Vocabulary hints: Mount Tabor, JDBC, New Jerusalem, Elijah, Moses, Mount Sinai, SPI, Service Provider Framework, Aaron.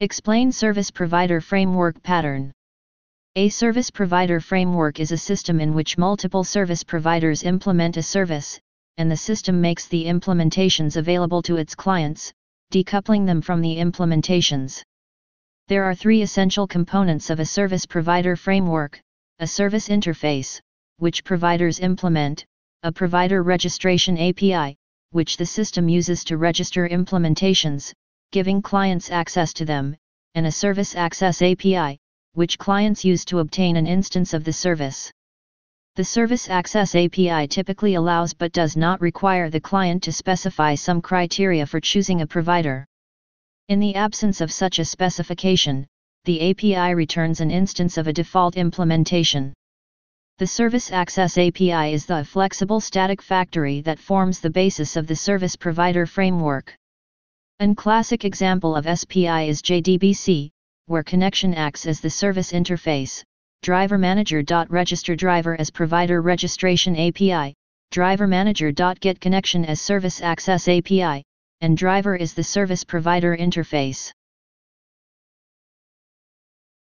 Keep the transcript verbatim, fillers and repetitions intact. Explain Service Provider Framework Pattern. A service provider framework is a system in which multiple service providers implement a service, and the system makes the implementations available to its clients, decoupling them from the implementations. There are three essential components of a service provider framework: a service interface, which providers implement, a provider registration A P I, which the system uses to register implementations, giving clients access to them, and a service access A P I, which clients use to obtain an instance of the service. The service access A P I typically allows but does not require the client to specify some criteria for choosing a provider. In the absence of such a specification, the A P I returns an instance of a default implementation. The service access A P I is the flexible static factory that forms the basis of the service provider framework. An classic example of S P I is J D B C, where connection acts as the service interface, driver manager.register driver as provider registration A P I, driver manager.get connection as service access A P I, and driver is the service provider interface.